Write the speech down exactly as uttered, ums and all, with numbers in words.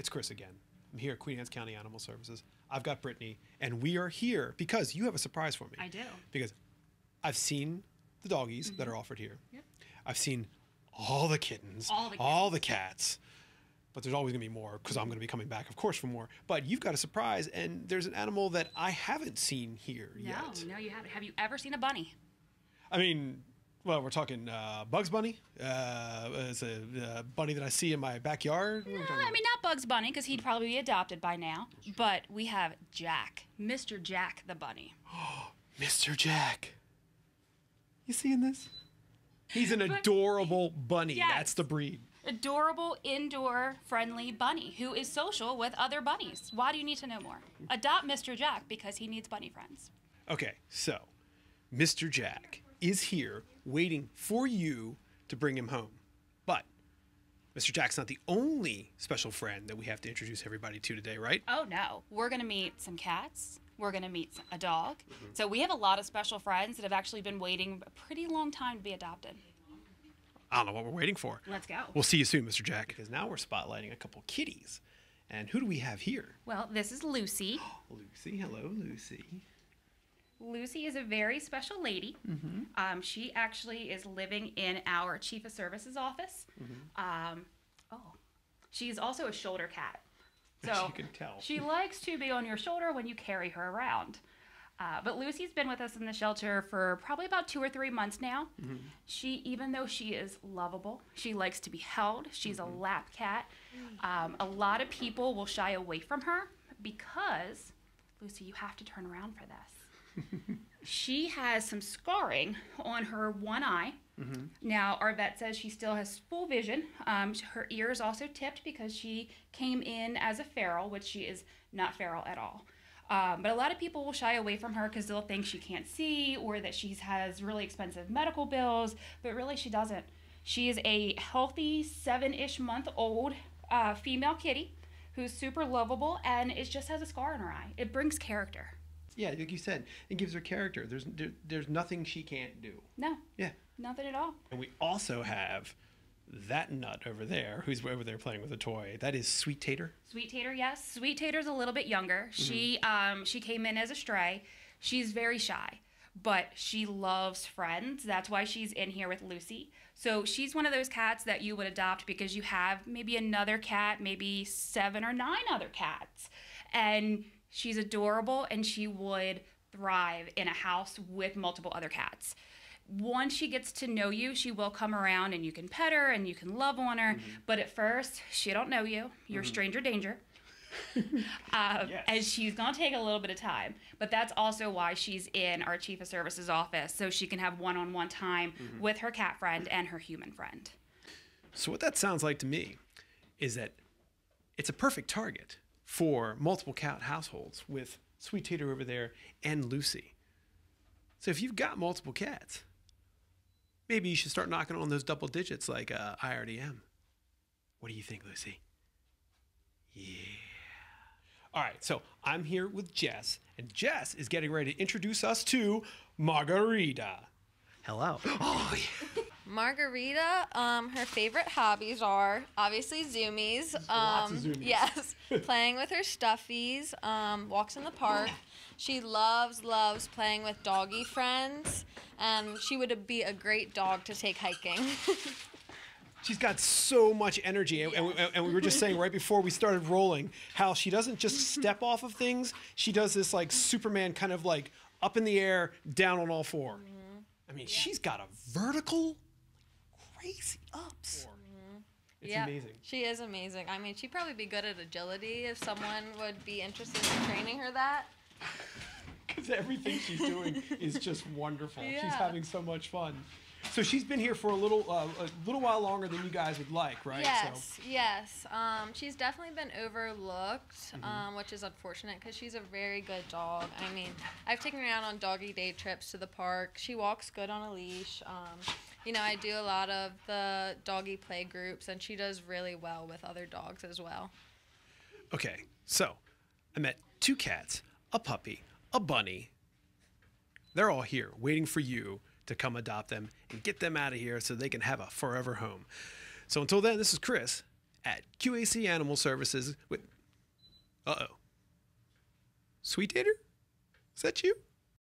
It's Chris again. I'm here at Queen Anne's County Animal Services. I've got Brittany, and we are here because you have a surprise for me. I do. Because I've seen the doggies mm-hmm. that are offered here. Yep. I've seen all the kittens, all the, all the cats, but there's always going to be more because I'm going to be coming back, of course, for more. But you've got a surprise, and there's an animal that I haven't seen here no, yet. No, no, you haven't. Have you ever seen a bunny? I mean... Well, we're talking uh, Bugs Bunny. Uh, it's a uh, bunny that I see in my backyard. No, I mean, not Bugs Bunny, because he'd probably be adopted by now. But we have Jack, Mister Jack the bunny. Oh, Mister Jack. You seeing this? He's an adorable bunny. Yes. That's the breed. Adorable, indoor-friendly bunny who is social with other bunnies. Why do you need to know more? Adopt Mister Jack because he needs bunny friends. Okay, so Mister Jack is here waiting for you to bring him home. But Mister Jack's not the only special friend that we have to introduce everybody to today, right? Oh, no. We're going to meet some cats. We're going to meet a dog. Mm-hmm. So we have a lot of special friends that have actually been waiting a pretty long time to be adopted. I don't know what we're waiting for. Let's go. We'll see you soon, Mister Jack. Because now we're spotlighting a couple kitties. And who do we have here? Well, this is Lucy. Lucy. Hello, Lucy. Lucy is a very special lady. Mm-hmm. Um, she actually is living in our Chief of Services office. Mm-hmm. Um, oh, she is also a shoulder cat. So you can tell. She likes to be on your shoulder when you carry her around. Uh, but Lucy's been with us in the shelter for probably about two or three months now. Mm-hmm. She, even though she is lovable, she likes to be held. She's mm-hmm. a lap cat. Um, a lot of people will shy away from her because, Lucy, you have to turn around for this. She has some scarring on her one eye. Mm-hmm. Now, our vet says she still has full vision. Um, her ear is also tipped because she came in as a feral, which she is not feral at all. Um, but a lot of people will shy away from her because they'll think she can't see or that she has really expensive medical bills, but really she doesn't. She is a healthy seven-ish month old uh, female kitty who's super lovable and it just has a scar on her eye. It brings character. Yeah, like you said, it gives her character. There's there, there's nothing she can't do. No. Yeah. Nothing at all. And we also have that nut over there, who's over there playing with a toy. That is Sweet Tater. Sweet Tater, yes. Sweet Tater's a little bit younger. Mm-hmm. She um she came in as a stray. She's very shy, but she loves friends. That's why she's in here with Lucy. So she's one of those cats that you would adopt because you have maybe another cat, maybe seven or nine other cats, and she's adorable, and she would thrive in a house with multiple other cats. Once she gets to know you, she will come around, and you can pet her, and you can love on her. Mm-hmm. But at first, she don't know you. You're mm-hmm. stranger danger. uh, yes. And she's going to take a little bit of time. But that's also why she's in our Chief of Services office, so she can have one-on-one time mm-hmm. with her cat friend and her human friend. So what that sounds like to me is that it's a perfect target for multiple cat households with Sweet Tater over there and Lucy. So if you've got multiple cats, maybe you should start knocking on those double digits like uh, I already am. What do you think, Lucy? Yeah. All right, so I'm here with Jess, and Jess is getting ready to introduce us to Margarita. Hello. Oh, yeah. Margarita, um, her favorite hobbies are obviously zoomies. Um, Lots of zoomies. Yes, playing with her stuffies, um, walks in the park. She loves, loves playing with doggy friends. Um, she would be a great dog to take hiking. She's got so much energy, and, and, and we were just saying right before we started rolling how she doesn't just step off of things. She does this like Superman kind of like up in the air, down on all four. I mean, yeah. She's got a vertical. Crazy ups. Mm-hmm. It's yeah, amazing. She is amazing. I mean, she'd probably be good at agility if someone would be interested in training her that. Because everything she's doing is just wonderful. Yeah. She's having so much fun. So she's been here for a little, uh, a little while longer than you guys would like, right? Yes, so. yes. Um, she's definitely been overlooked, mm-hmm. um, which is unfortunate because she's a very good dog. I mean, I've taken her out on doggy day trips to the park. She walks good on a leash. Um, you know, I do a lot of the doggy play groups, and she does really well with other dogs as well. Okay, so I met two cats, a puppy, a bunny. They're all here waiting for you to come adopt them and get them out of here so they can have a forever home. So until then, this is Chris, at Q A C Animal Services with... Uh-oh. Sweet Tater? Is that you?